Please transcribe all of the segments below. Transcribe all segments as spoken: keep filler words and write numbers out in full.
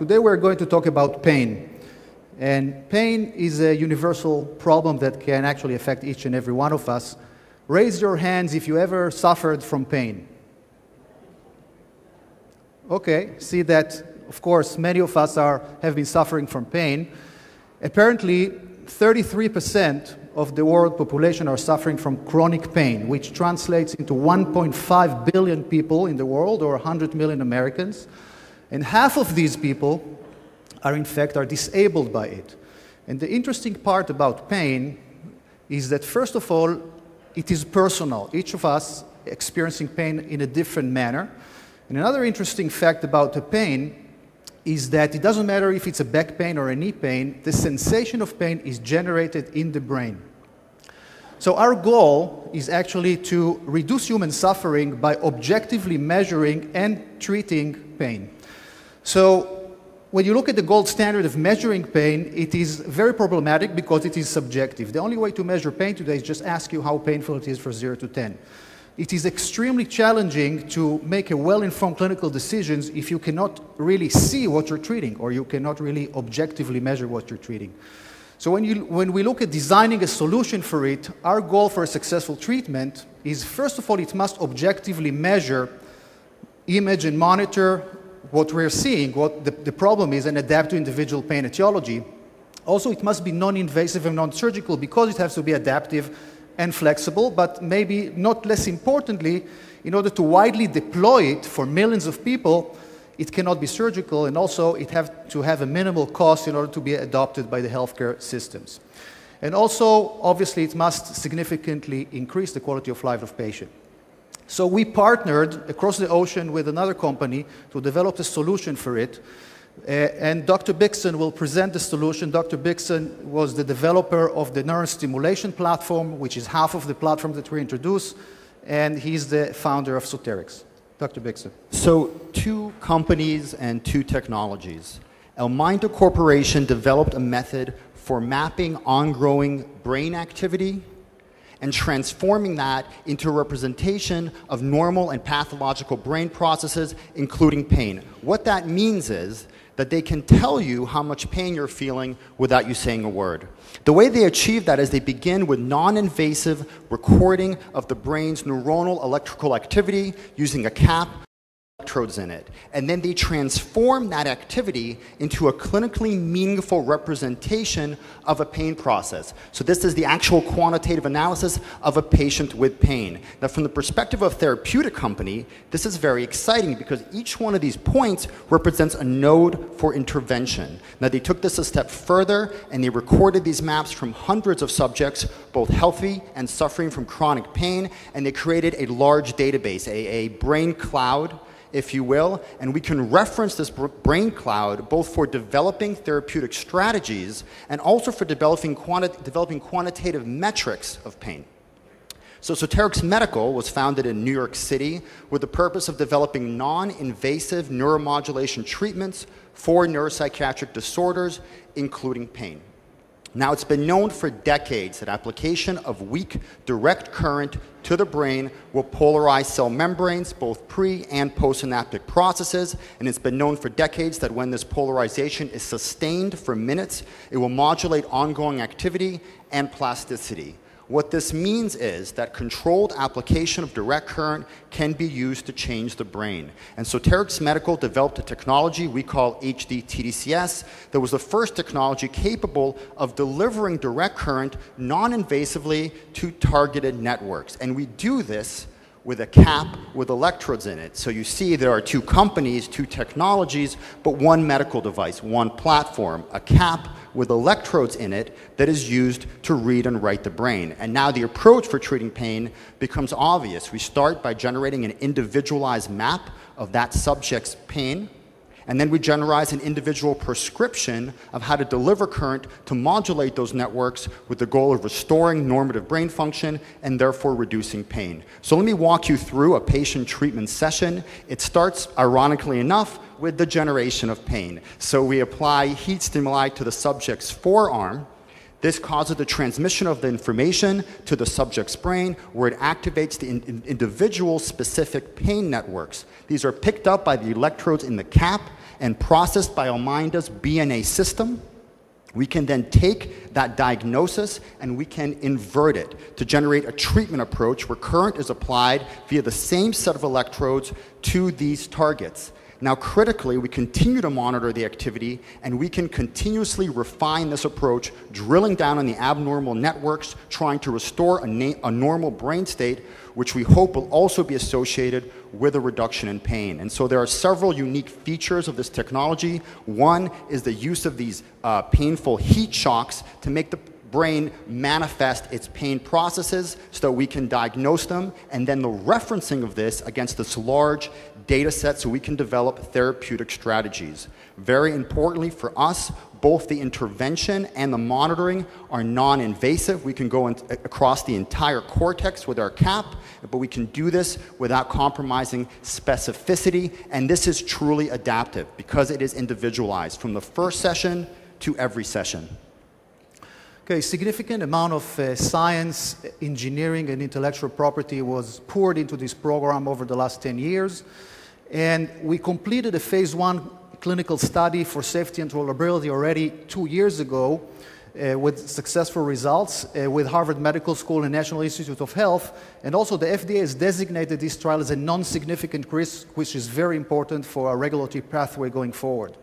Today we're going to talk about pain. And pain is a universal problem that can actually affect each and every one of us. Raise your hands if you ever suffered from pain. Okay, see that, of course, many of us are, have been suffering from pain. Apparently, thirty-three percent of the world population are suffering from chronic pain, which translates into one point five billion people in the world, or one hundred million Americans. And half of these people are, in fact, are disabled by it. And the interesting part about pain is that, first of all, it is personal. Each of us experiencing pain in a different manner. And another interesting fact about the pain is that it doesn't matter if it's a back pain or a knee pain, the sensation of pain is generated in the brain. So our goal is actually to reduce human suffering by objectively measuring and treating pain. So when you look at the gold standard of measuring pain, it is very problematic because it is subjective. The only way to measure pain today is just ask you how painful it is from zero to ten. It is extremely challenging to make a well-informed clinical decisions if you cannot really see what you're treating, or you cannot really objectively measure what you're treating. So when, you, when we look at designing a solution for it, our goal for a successful treatment is, first of all, it must objectively measure, image and monitor what we're seeing, what the, the problem is, and adapt to individual pain etiology. Also, it must be non-invasive and non-surgical because it has to be adaptive and flexible, but maybe not less importantly, in order to widely deploy it for millions of people, it cannot be surgical, and also it has to have a minimal cost in order to be adopted by the healthcare systems. And also, obviously, it must significantly increase the quality of life of patients. So we partnered across the ocean with another company to develop a solution for it. Uh, and Doctor Bixson will present the solution. Doctor Bixson was the developer of the neurostimulation platform, which is half of the platform that we introduce. And he's the founder of Soterix. Doctor Bixson. So two companies and two technologies. Elminda Corporation developed a method for mapping ongoing brain activity and transforming that into a representation of normal and pathological brain processes, including pain. What that means is that they can tell you how much pain you're feeling without you saying a word. The way they achieve that is they begin with non-invasive recording of the brain's neuronal electrical activity using a cap with electrodes in it. And then they transform that activity into a clinically meaningful representation of a pain process. So this is the actual quantitative analysis of a patient with pain. Now, from the perspective of a therapeutic company, this is very exciting because each one of these points represents a node for intervention. Now, they took this a step further and they recorded these maps from hundreds of subjects, both healthy and suffering from chronic pain, and they created a large database, a, a brain cloud, if you will, and we can reference this brain cloud both for developing therapeutic strategies and also for developing, quanti developing quantitative metrics of pain. So Soterix Medical was founded in New York City with the purpose of developing non-invasive neuromodulation treatments for neuropsychiatric disorders, including pain. Now, it's been known for decades that application of weak direct current to the brain will polarize cell membranes, both pre- and postsynaptic processes, and it's been known for decades that when this polarization is sustained for minutes, it will modulate ongoing activity and plasticity. What this means is that controlled application of direct current can be used to change the brain. And Soterix Medical developed a technology we call H D T D C S that was the first technology capable of delivering direct current non-invasively to targeted networks. And we do this with a cap with electrodes in it. So you see there are two companies, two technologies, but one medical device, one platform, a cap with electrodes in it that is used to read and write the brain. And now the approach for treating pain becomes obvious. We start by generating an individualized map of that subject's pain, and then we generate an individual prescription of how to deliver current to modulate those networks with the goal of restoring normative brain function and therefore reducing pain. So let me walk you through a patient treatment session. It starts, ironically enough, with the generation of pain. So we apply heat stimuli to the subject's forearm. This causes the transmission of the information to the subject's brain, where it activates the in in individual specific pain networks. These are picked up by the electrodes in the cap and processed by Elminda's B N A system. We can then take that diagnosis and we can invert it to generate a treatment approach where current is applied via the same set of electrodes to these targets. Now, critically, we continue to monitor the activity, and we can continuously refine this approach, drilling down on the abnormal networks, trying to restore a, a normal brain state, which we hope will also be associated with a reduction in pain. And so there are several unique features of this technology. One is the use of these uh, painful heat shocks to make the brain manifest its pain processes so that we can diagnose them, and then the referencing of this against this large data set so we can develop therapeutic strategies. Very importantly for us, both the intervention and the monitoring are non-invasive. We can go in, across the entire cortex with our cap, but we can do this without compromising specificity, and this is truly adaptive because it is individualized from the first session to every session. A significant amount of uh, science, engineering, and intellectual property was poured into this program over the last ten years. And we completed a phase one clinical study for safety and tolerability already two years ago uh, with successful results uh, with Harvard Medical School and National Institute of Health. And also the F D A has designated this trial as a non-significant risk, which is very important for our regulatory pathway going forward.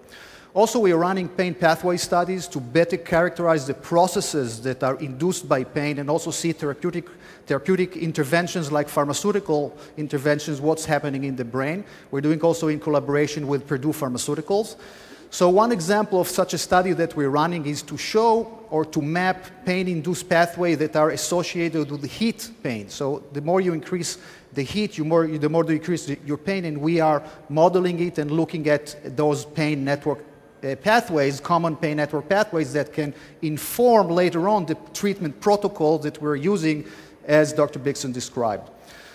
Also, we are running pain pathway studies to better characterize the processes that are induced by pain and also see therapeutic, therapeutic interventions like pharmaceutical interventions, what's happening in the brain. We're doing also in collaboration with Purdue Pharmaceuticals. So one example of such a study that we're running is to show or to map pain-induced pathways that are associated with heat pain. So the more you increase the heat, you more, the more you increase your pain, and we are modeling it and looking at those pain network Uh, pathways, common pain network pathways that can inform later on the treatment protocol that we're using, as Doctor Bixson described.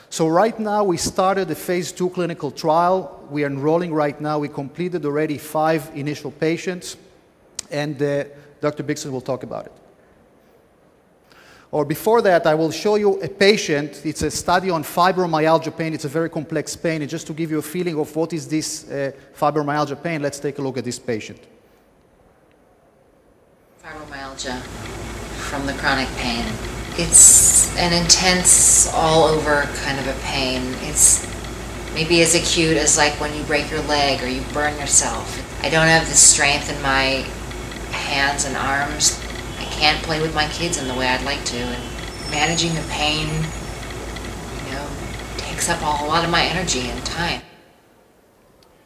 So right now we started a phase two clinical trial. We are enrolling right now. We completed already five initial patients, and uh, Doctor Bixson will talk about it. Or before that, I will show you a patient. It's a study on fibromyalgia pain. It's a very complex pain. And just to give you a feeling of what is this uh, fibromyalgia pain, let's take a look at this patient. Fibromyalgia from the chronic pain. It's an intense, all over kind of a pain. It's maybe as acute as like when you break your leg or you burn yourself. I don't have the strength in my hands and arms. Can't play with my kids in the way I'd like to, and managing the pain, you know, takes up a lot of my energy and time.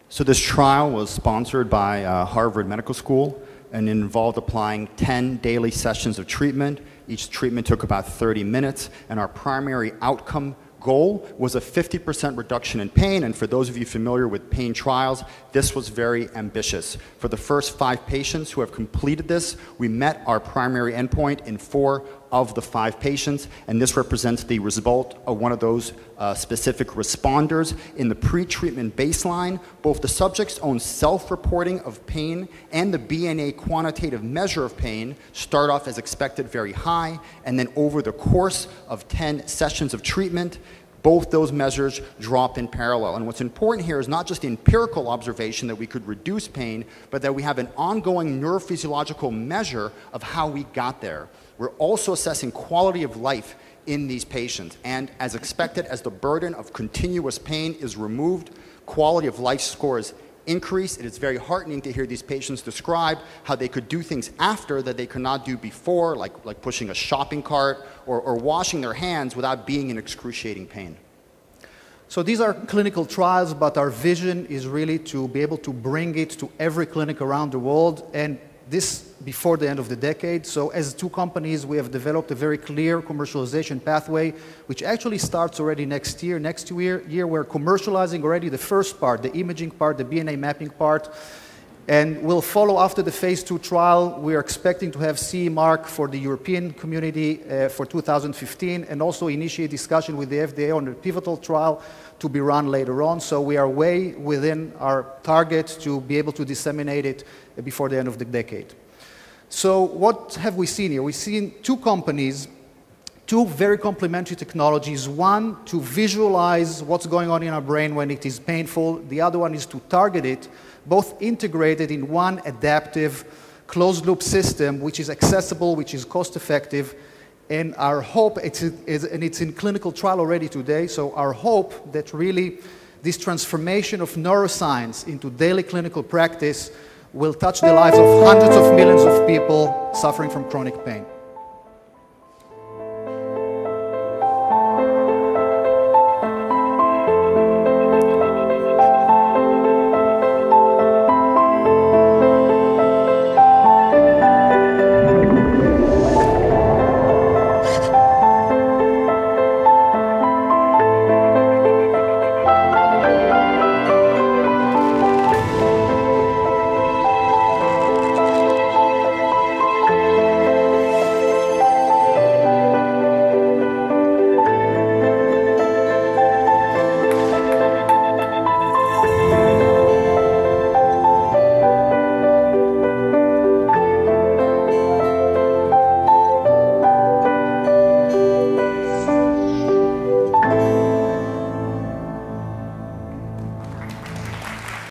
So this trial was sponsored by uh, Harvard Medical School, and involved applying ten daily sessions of treatment. Each treatment took about thirty minutes, and our primary outcome goal was a fifty percent reduction in pain, and for those of you familiar with pain trials, this was very ambitious. For the first five patients who have completed this, we met our primary endpoint in four of the five patients, and this represents the result of one of those uh, specific responders. In the pre-treatment baseline, both the subject's own self-reporting of pain and the B N A quantitative measure of pain start off as expected very high, and then over the course of ten sessions of treatment, both those measures drop in parallel. And what's important here is not just the empirical observation that we could reduce pain, but that we have an ongoing neurophysiological measure of how we got there. We're also assessing quality of life in these patients. And as expected, as the burden of continuous pain is removed, quality of life scores increase. It is very heartening to hear these patients describe how they could do things after that they could not do before, like, like pushing a shopping cart or, or washing their hands without being in excruciating pain. So these are clinical trials, but our vision is really to be able to bring it to every clinic around the world, and this before the end of the decade. So as two companies, we have developed a very clear commercialization pathway, which actually starts already next year. Next year, year we're commercializing already the first part, the imaging part, the B N A mapping part. And we'll follow after the phase two trial. We are expecting to have C E mark for the European community uh, for two thousand fifteen, and also initiate discussion with the F D A on the pivotal trial to be run later on. So we are way within our target to be able to disseminate it before the end of the decade. So what have we seen here? We've seen two companies, two very complementary technologies, one to visualize what's going on in our brain when it is painful, the other one is to target it, both integrated in one adaptive closed-loop system, which is accessible, which is cost-effective, and our hope, it's, it's, and it's in clinical trial already today, so our hope that really this transformation of neuroscience into daily clinical practice will touch the lives of hundreds of millions of people suffering from chronic pain.